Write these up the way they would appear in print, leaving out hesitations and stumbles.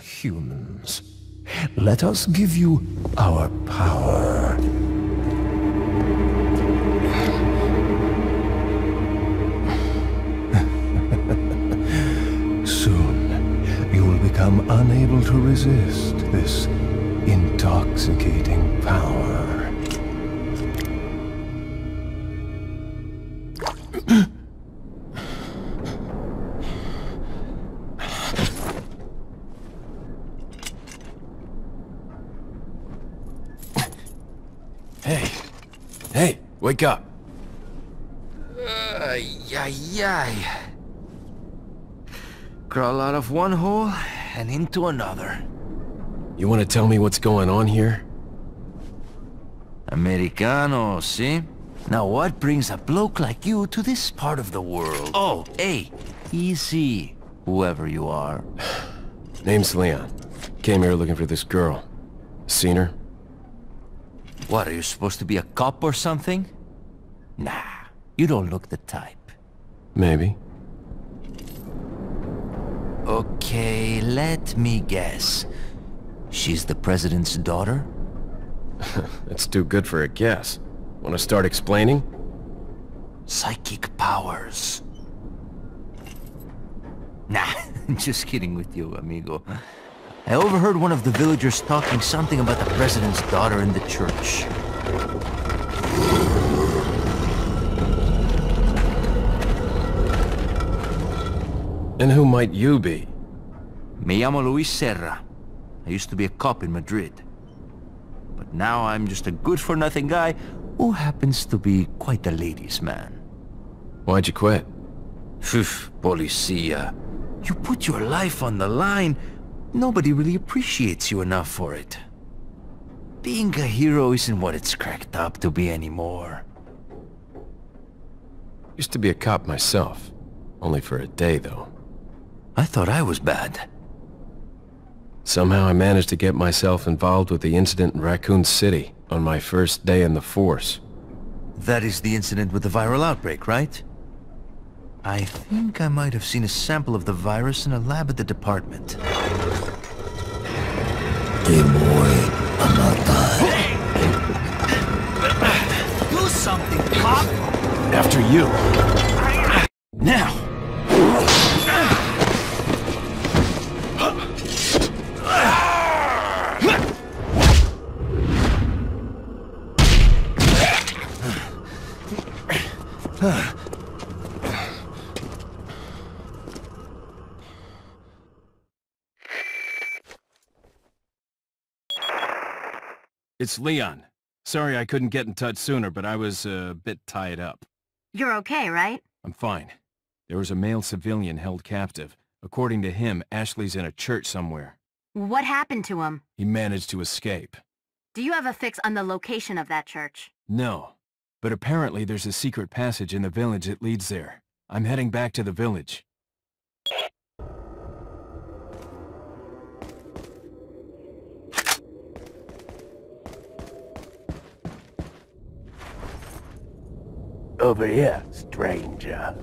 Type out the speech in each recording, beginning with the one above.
humans. Let us give you our power. Soon, you will become unable to resist this intoxicating power. Hey, wake up. Crawl out of one hole and into another. You want to tell me what's going on here? Americano, see? Now what brings a bloke like you to this part of the world? Oh, hey, easy, whoever you are. Name's Leon. Came here looking for this girl. Seen her? What, are you supposed to be a cop or something? Nah, you don't look the type. Maybe. Okay, let me guess. She's the president's daughter? That's too good for a guess. Wanna start explaining? Psychic powers. Nah, just kidding with you, amigo. I overheard one of the villagers talking something about the president's daughter in the church. And who might you be? Me llamo Luis Serra. I used to be a cop in Madrid. But now I'm just a good-for-nothing guy who happens to be quite a ladies' man. Why'd you quit? Phew, policia. You put your life on the line. Nobody really appreciates you enough for it. Being a hero isn't what it's cracked up to be anymore. Used to be a cop myself. Only for a day, though. I thought I was bad. Somehow I managed to get myself involved with the incident in Raccoon City on my first day in the force. That is the incident with the viral outbreak, right? I think I might have seen a sample of the virus in a lab at the department. Hey boy, I'm not dying. Do something, cop! After you. Now! It's Leon. Sorry I couldn't get in touch sooner, but I was a bit tied up. You're okay, right? I'm fine. There was a male civilian held captive. According to him, Ashley's in a church somewhere. What happened to him? He managed to escape. Do you have a fix on the location of that church? No, but apparently there's a secret passage in the village that leads there. I'm heading back to the village. Over here, stranger.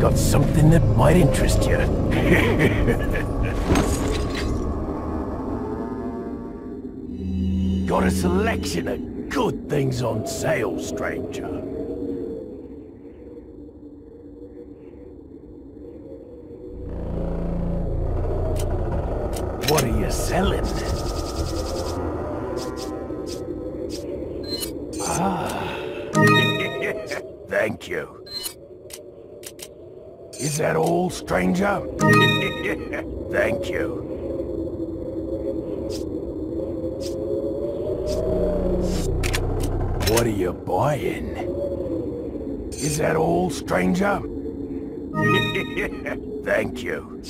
Got something that might interest you. Got a selection of good things on sale, stranger. What are you selling? Ah. Thank you. Is that all, stranger? Thank you. What are you buying? Is that all, stranger? Thank you.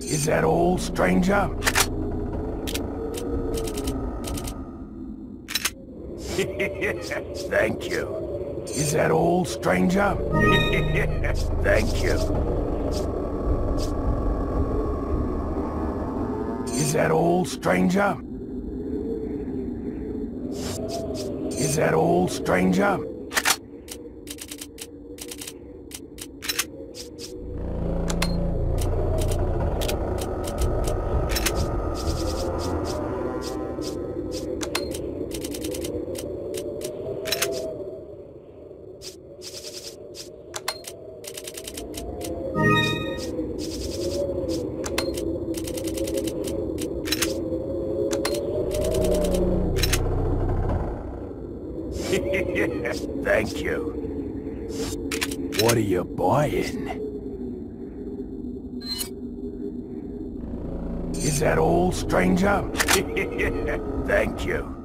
Is that all, stranger? Thank you. Is that all, stranger? Thank you. Is that all, stranger? Is that all, stranger? Thank you. What are you buying? Is that all, stranger? Thank you.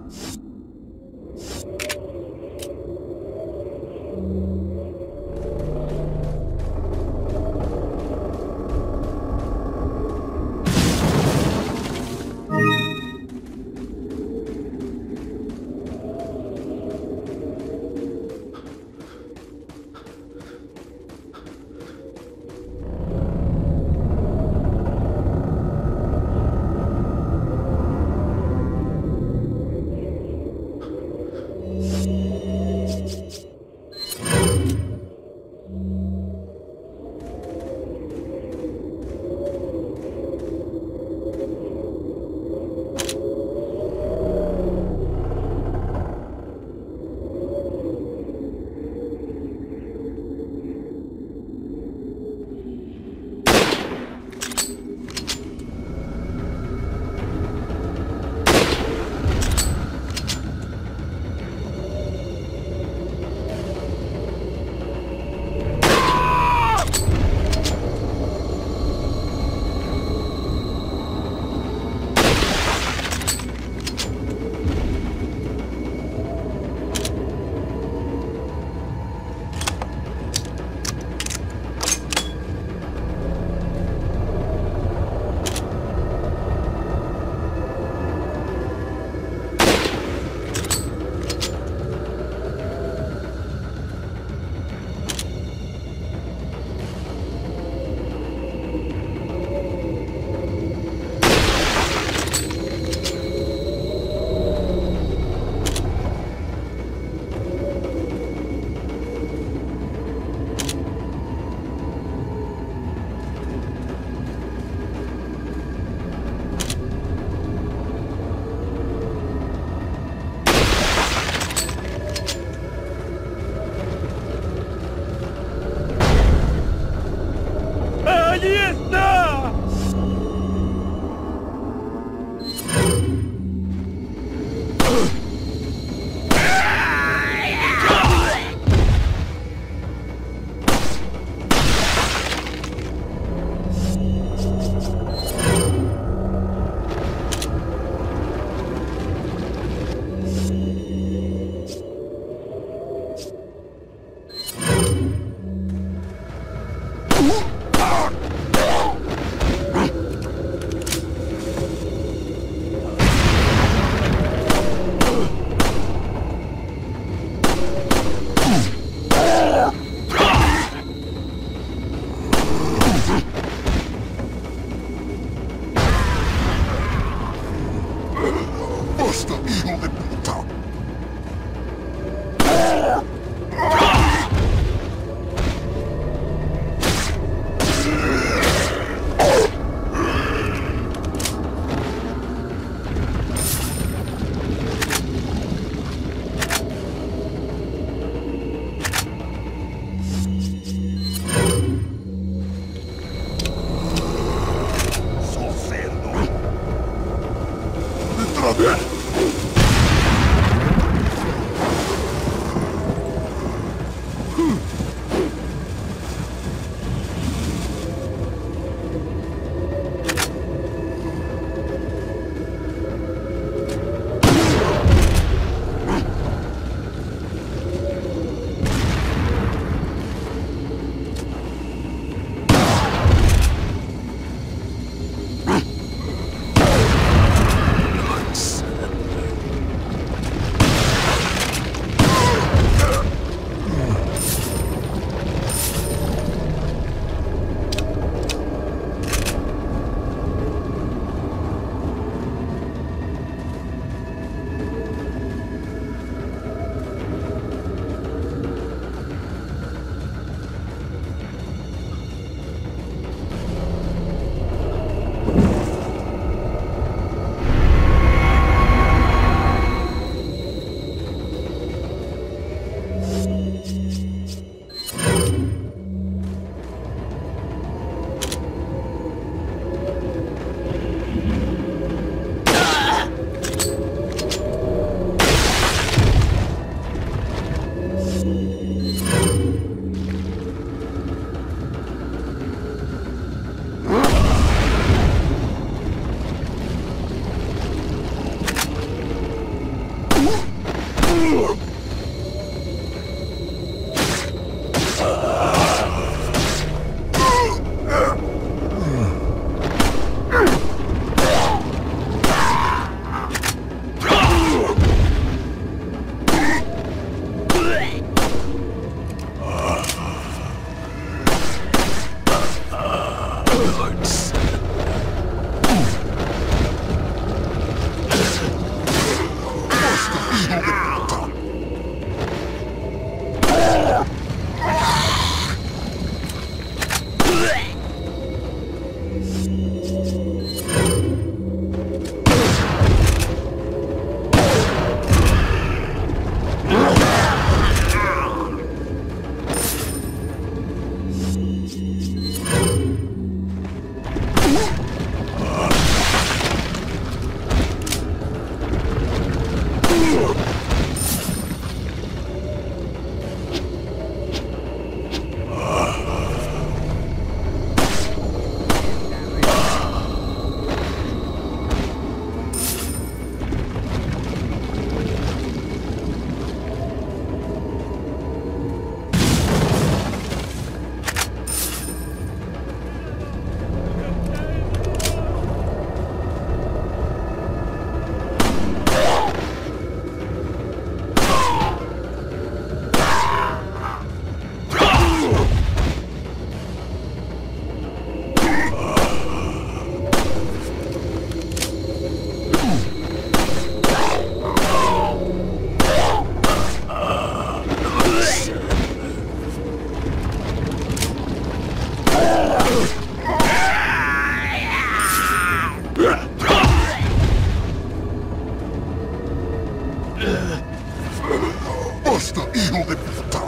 ¡Basta, hijo de puta!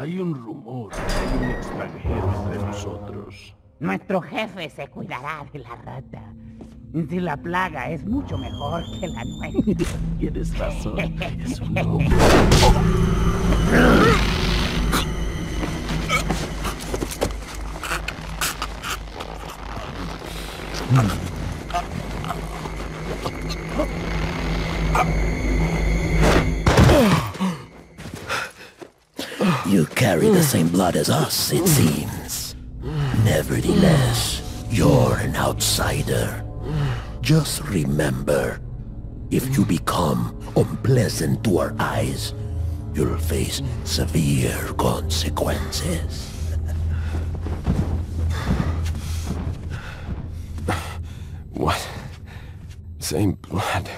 Hay un rumor que hay un extranjero entre nosotros. Nuestro jefe se cuidará de la rata. Si la plaga es mucho mejor que la nuestra. Tienes razón, es un hombre. You carry the same blood as us, it seems. Nevertheless, you're an outsider. Just remember, if you become unpleasant to our eyes, you'll face severe consequences. What? Same blood?